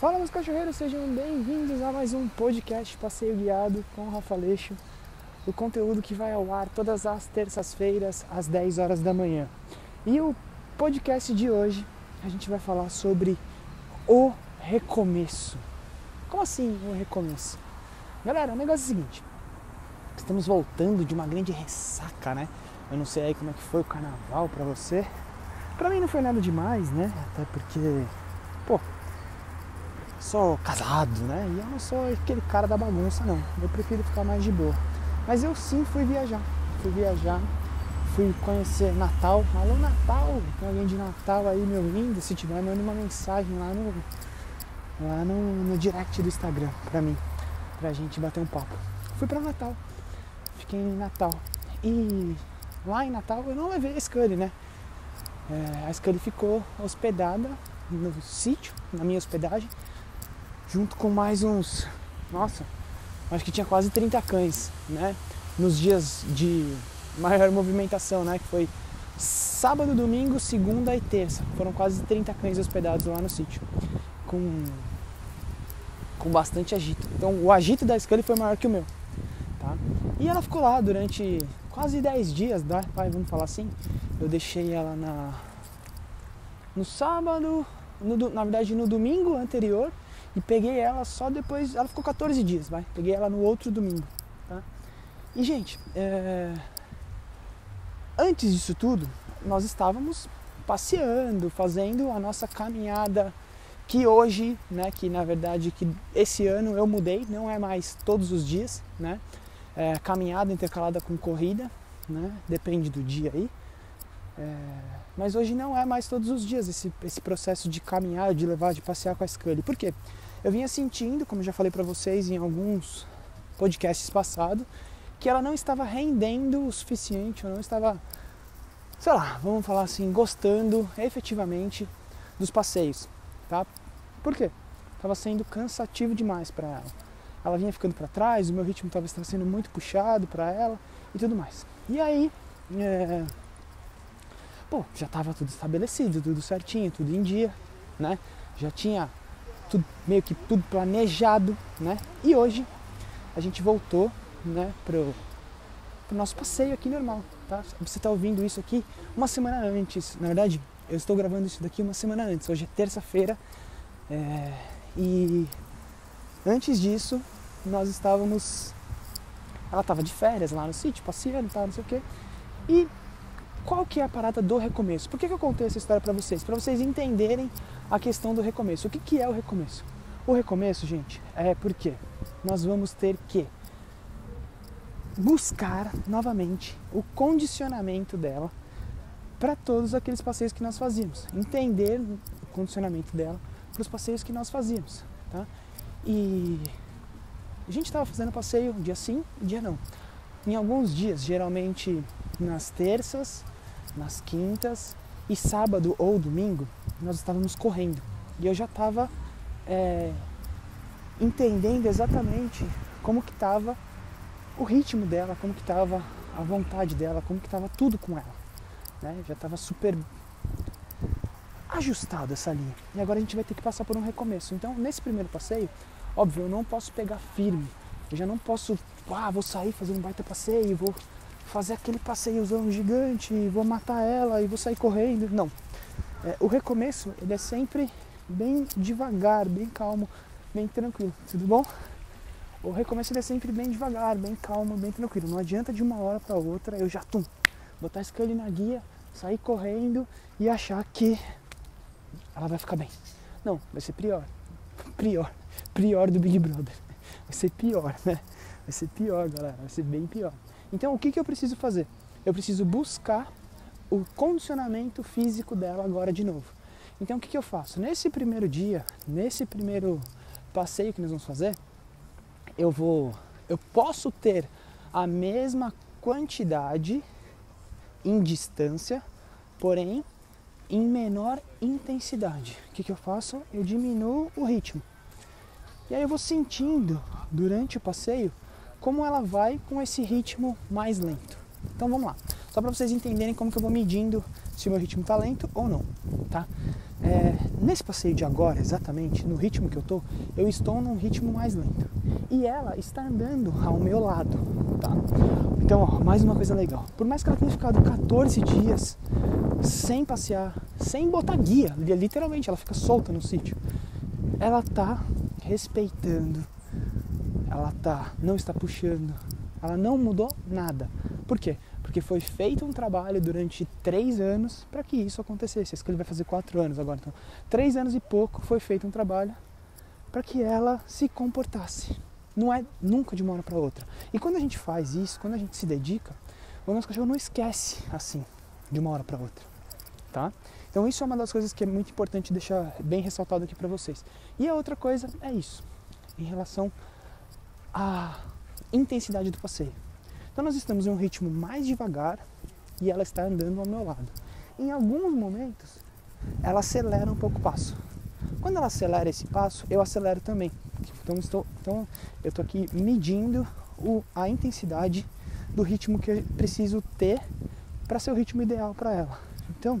Fala, meus cachorreiros, sejam bem-vindos a mais um podcast Passeio Guiado com o Rafa Leixo, o conteúdo que vai ao ar todas as terças-feiras às 10 horas da manhã. E o podcast de hoje a gente vai falar sobre o recomeço. Como assim o recomeço? Galera, o negócio é o seguinte, estamos voltando de uma grande ressaca, né? Eu não sei aí como é que foi o carnaval pra você. Pra mim não foi nada demais, né? Até porque, pô, sou casado, né? E eu não sou aquele cara da bagunça, não. Eu prefiro ficar mais de boa. Mas eu sim fui viajar. Fui conhecer Natal. Alô, Natal! Tem alguém de Natal aí me ouvindo? Se tiver, manda uma mensagem lá no direct do Instagram pra mim, pra gente bater um papo. Fui pra Natal. Fiquei em Natal. E lá em Natal eu não levei a Scully, né? A Scully ficou hospedada no sítio, na minha hospedagem, junto com mais uns, nossa, acho que tinha quase 30 cães, né? Nos dias de maior movimentação, né? Que foi sábado, domingo, segunda e terça. Foram quase 30 cães hospedados lá no sítio, com bastante agito. Então o agito da Scully foi maior que o meu, tá? E ela ficou lá durante quase 10 dias, né? Vamos falar assim. Eu deixei ela no sábado, na verdade no domingo anterior, e peguei ela só depois, ela ficou 14 dias, vai, peguei ela no outro domingo, tá? E gente, antes disso tudo, nós estávamos passeando, fazendo a nossa caminhada, que hoje, né, que na verdade, que esse ano eu mudei, não é mais todos os dias, né, caminhada intercalada com corrida, né, depende do dia aí. Mas hoje não é mais todos os dias esse processo de caminhar, de levar, de passear com a Scully. Por quê? Eu vinha sentindo, como eu já falei para vocês em alguns podcasts passados, que ela não estava rendendo o suficiente, ou não estava, sei lá, vamos falar assim, gostando efetivamente dos passeios, tá? Por quê? Estava sendo cansativo demais para ela. Ela vinha ficando para trás, o meu ritmo talvez estava sendo muito puxado para ela e tudo mais. E aí, pô, já estava tudo estabelecido, tudo certinho, tudo em dia, né? Já tinha tudo, meio que tudo planejado, né? E hoje a gente voltou, né, pro nosso passeio aqui normal, tá? Você está ouvindo isso aqui uma semana antes. Na verdade, eu estou gravando isso daqui uma semana antes. Hoje é terça-feira, e antes disso nós estávamos... Ela estava de férias lá no sítio, passeando e tal, não sei o quê. E qual que é a parada do recomeço? Por que eu contei essa história para vocês entenderem a questão do recomeço? O que é o recomeço? O recomeço, gente, é porque nós vamos ter que buscar novamente o condicionamento dela para todos aqueles passeios que nós fazíamos. Entender o condicionamento dela para os passeios que nós fazíamos, tá? E a gente estava fazendo passeio dia sim, dia não. Em alguns dias, geralmente nas terças, nas quintas e sábado ou domingo, nós estávamos correndo. E eu já estava entendendo exatamente como que estava o ritmo dela, como que estava a vontade dela, como que estava tudo com ela, né? Já estava super ajustado essa linha. E agora a gente vai ter que passar por um recomeço. Então, nesse primeiro passeio, óbvio, eu não posso pegar firme. Eu já não posso, vou sair fazer um baita passeio, vou fazer aquele passeiozão gigante, vou matar ela e vou sair correndo. Não. O recomeço, ele é sempre bem devagar, bem calmo, bem tranquilo. Tudo bom? O recomeço, ele é sempre bem devagar, bem calmo, bem tranquilo. Não adianta de uma hora para outra eu já botar a Scully na guia, sair correndo e achar que ela vai ficar bem. Não, vai ser pior. Pior do Big Brother. Vai ser pior, né? Vai ser pior, galera. Vai ser bem pior. Então, o que eu preciso fazer? Eu preciso buscar o condicionamento físico dela agora de novo. Então, o que eu faço? Nesse primeiro dia, nesse primeiro passeio que nós vamos fazer, eu posso ter a mesma quantidade em distância, porém em menor intensidade. O que eu faço? Eu diminuo o ritmo. E aí eu vou sentindo durante o passeio como ela vai com esse ritmo mais lento. Então vamos lá, só para vocês entenderem como que eu vou medindo se o meu ritmo está lento ou não, tá? Nesse passeio de agora, exatamente, no ritmo que eu estou num ritmo mais lento. E ela está andando ao meu lado, tá? Então, ó, mais uma coisa legal. Por mais que ela tenha ficado 14 dias sem passear, sem botar guia, literalmente, ela fica solta no sítio. Ela tá respeitando, ela tá, não está puxando, ela não mudou nada. Por quê? Porque foi feito um trabalho durante 3 anos para que isso acontecesse. Acho que ele vai fazer 4 anos agora. Então, 3 anos e pouco foi feito um trabalho para que ela se comportasse. Não é nunca de uma hora para outra. E quando a gente faz isso, quando a gente se dedica, o nosso cachorro não esquece assim, de uma hora para outra. Tá? Então isso é uma das coisas que é muito importante deixar bem ressaltado aqui para vocês. E a outra coisa é isso, em relação à intensidade do passeio. Então nós estamos em um ritmo mais devagar e ela está andando ao meu lado. Em alguns momentos, ela acelera um pouco o passo. Quando ela acelera esse passo, eu acelero também. Então eu estou aqui medindo a intensidade do ritmo que eu preciso ter para ser o ritmo ideal para ela. Então,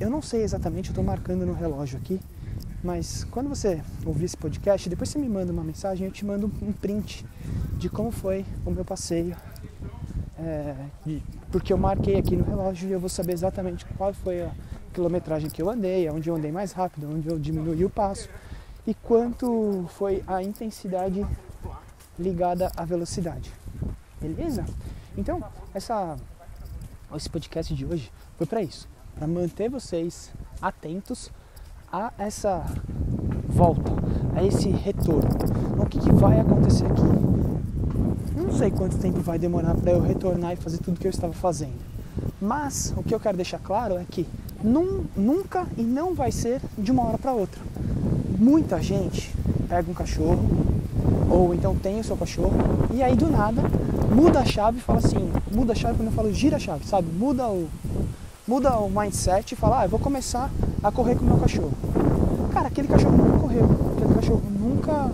eu não sei exatamente, eu estou marcando no relógio aqui, mas quando você ouvir esse podcast, depois você me manda uma mensagem, eu te mando um print de como foi o meu passeio, porque eu marquei aqui no relógio e eu vou saber exatamente qual foi a quilometragem que eu andei, onde eu andei mais rápido, onde eu diminuí o passo e quanto foi a intensidade ligada à velocidade, beleza? Então, esse podcast de hoje foi para isso, para manter vocês atentos a essa volta, a esse retorno. O que vai acontecer aqui? Não sei quanto tempo vai demorar para eu retornar e fazer tudo que eu estava fazendo. Mas o que eu quero deixar claro é que nunca e não vai ser de uma hora para outra. Muita gente pega um cachorro, ou então tem o seu cachorro, e aí do nada muda a chave e fala assim, muda a chave quando eu falo gira a chave, sabe? Muda o mindset e fala, eu vou começar a correr com o meu cachorro. Cara, aquele cachorro nunca correu, aquele cachorro nunca,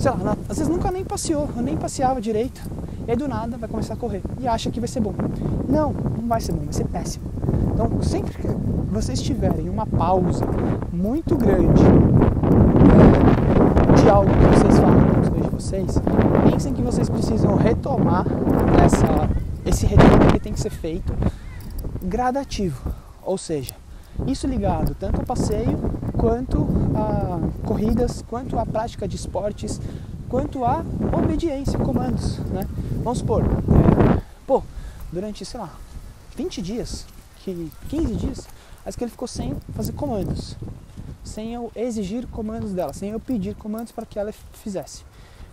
sei lá, às vezes nunca nem passeou, nem passeava direito, e aí do nada vai começar a correr e acha que vai ser bom. Não vai ser bom, vai ser péssimo. Então, sempre que vocês tiverem uma pausa muito grande de algo que vocês falam com os dois de vocês, pensem que vocês precisam retomar esse retorno que tem que ser feito gradativo, ou seja, isso ligado tanto a passeio, quanto a corridas, quanto a prática de esportes, quanto a obediência, comandos, né? Vamos supor, durante, sei lá, 20 dias, 15 dias, acho que ele ficou sem fazer comandos, sem eu exigir comandos dela, sem eu pedir comandos para que ela fizesse.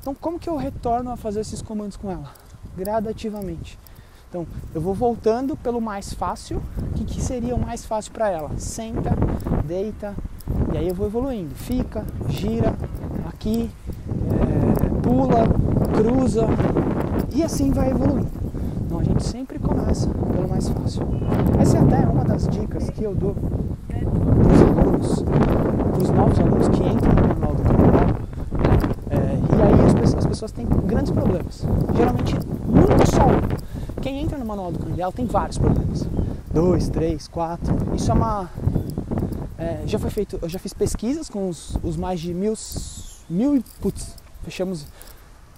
Então, como que eu retorno a fazer esses comandos com ela? Gradativamente. Então, eu vou voltando pelo mais fácil. O que seria o mais fácil para ela? Senta, deita, e aí eu vou evoluindo. Fica, gira, aqui, pula, cruza, e assim vai evoluindo. Então, a gente sempre começa pelo mais fácil. Essa é até uma das dicas que eu dou para os novos alunos que entram no Manual do Cão Ideal. E aí as pessoas têm grandes problemas. Geralmente, muito só um. Quem entra no Manual do Cão Ideal tem vários problemas. 2, 3, 4. Isso é uma. Já foi feito. Eu já fiz pesquisas com os mais de 1000. Fechamos.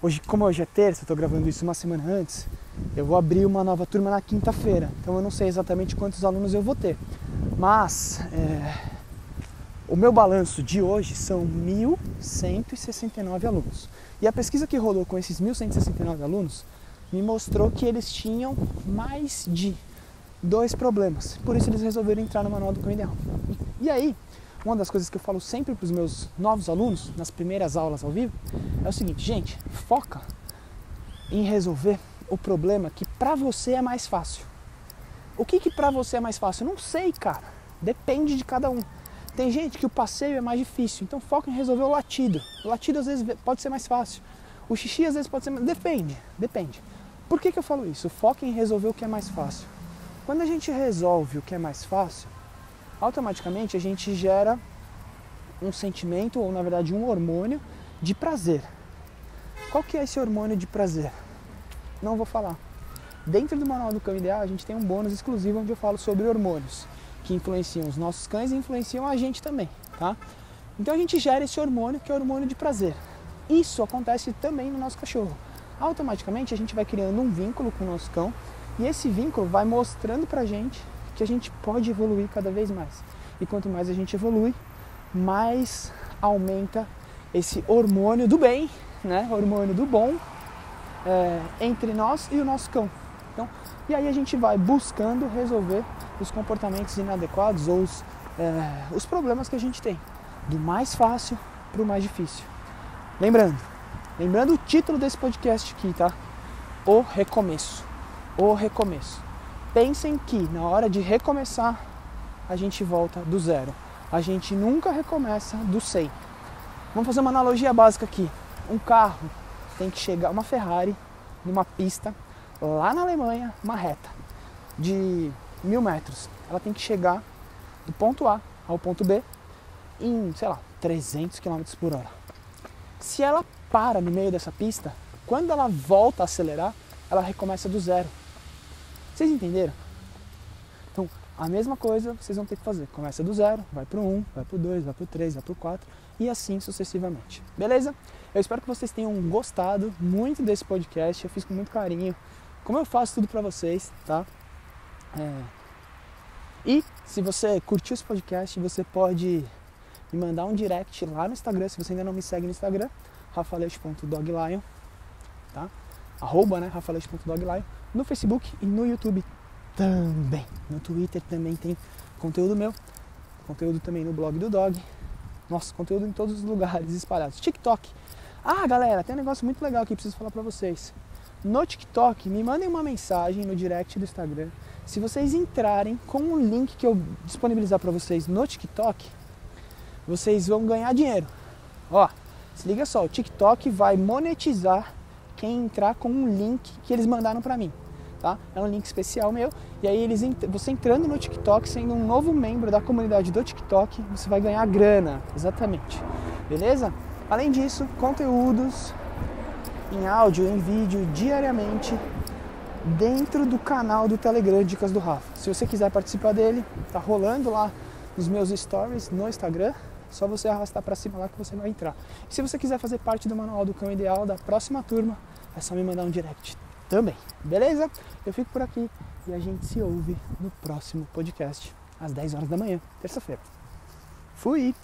Hoje, como hoje é terça, eu estou gravando isso uma semana antes. Eu vou abrir uma nova turma na quinta-feira. Então eu não sei exatamente quantos alunos eu vou ter. Mas o meu balanço de hoje são 1169 alunos. E a pesquisa que rolou com esses 1169 alunos me mostrou que eles tinham mais de 2 problemas. Por isso eles resolveram entrar no Manual do Cão Ideal. E aí, uma das coisas que eu falo sempre para os meus novos alunos, nas primeiras aulas ao vivo, é o seguinte, gente, foca em resolver o problema que para você é mais fácil. O que para você é mais fácil? Eu não sei, cara. Depende de cada um. Tem gente que o passeio é mais difícil, então foca em resolver o latido. O latido às vezes pode ser mais fácil. O xixi às vezes pode ser mais... Depende. Por que eu falo isso? Foca em resolver o que é mais fácil. Quando a gente resolve o que é mais fácil, automaticamente a gente gera um sentimento, ou na verdade um hormônio, de prazer. Qual que é esse hormônio de prazer? Não vou falar. Dentro do Manual do Cão Ideal a gente tem um bônus exclusivo onde eu falo sobre hormônios. que influenciam os nossos cães influenciam a gente também, tá? Então a gente gera esse hormônio, que é o hormônio de prazer. Isso acontece também no nosso cachorro. Automaticamente a gente vai criando um vínculo com o nosso cão e esse vínculo vai mostrando pra gente que a gente pode evoluir cada vez mais. E quanto mais a gente evolui, mais aumenta esse hormônio do bem, né? Hormônio do bom entre nós e o nosso cão. Então, e aí a gente vai buscando resolver os comportamentos inadequados ou os problemas que a gente tem, do mais fácil para o mais difícil. Lembrando o título desse podcast aqui, tá? O recomeço. O recomeço. Pensem que na hora de recomeçar, a gente volta do zero. A gente nunca recomeça do 100. Vamos fazer uma analogia básica aqui. Um carro tem que chegar, uma Ferrari, numa pista, lá na Alemanha, uma reta de 1000 metros. Ela tem que chegar do ponto A ao ponto B em, sei lá, 300 km por hora. Se ela para no meio dessa pista, quando ela volta a acelerar, ela recomeça do zero. Vocês entenderam? Então, a mesma coisa vocês vão ter que fazer. Começa do zero, vai pro 1, vai pro 2, vai pro 3, vai pro 4 e assim sucessivamente. Beleza? Eu espero que vocês tenham gostado muito desse podcast. Eu fiz com muito carinho, como eu faço tudo pra vocês, tá? E se você curtiu esse podcast, você pode me mandar um direct lá no Instagram, se você ainda não me segue no Instagram, raphaaleixo.doglion, tá? @ né? raphaaleixo.doglion, no Facebook e no YouTube também. No Twitter também tem conteúdo meu, conteúdo também no blog do Dog. Nossa, conteúdo em todos os lugares espalhados. TikTok. Ah, galera, tem um negócio muito legal que preciso falar pra vocês. No TikTok, me mandem uma mensagem no direct do Instagram. Se vocês entrarem com o link que eu disponibilizar pra vocês no TikTok, vocês vão ganhar dinheiro. Ó, se liga só, o TikTok vai monetizar quem entrar com um link que eles mandaram pra mim, tá? É um link especial meu. E aí você entrando no TikTok, sendo um novo membro da comunidade do TikTok, você vai ganhar grana, exatamente. Beleza? Além disso, conteúdos em áudio, em vídeo, diariamente, dentro do canal do Telegram Dicas do Rafa. Se você quiser participar dele, tá rolando lá nos meus stories no Instagram. Só você arrastar pra cima lá que você vai entrar. E se você quiser fazer parte do Manual do Cão Ideal da próxima turma, é só me mandar um direct também, beleza? Eu fico por aqui e a gente se ouve no próximo podcast, às 10 horas da manhã, terça-feira. Fui!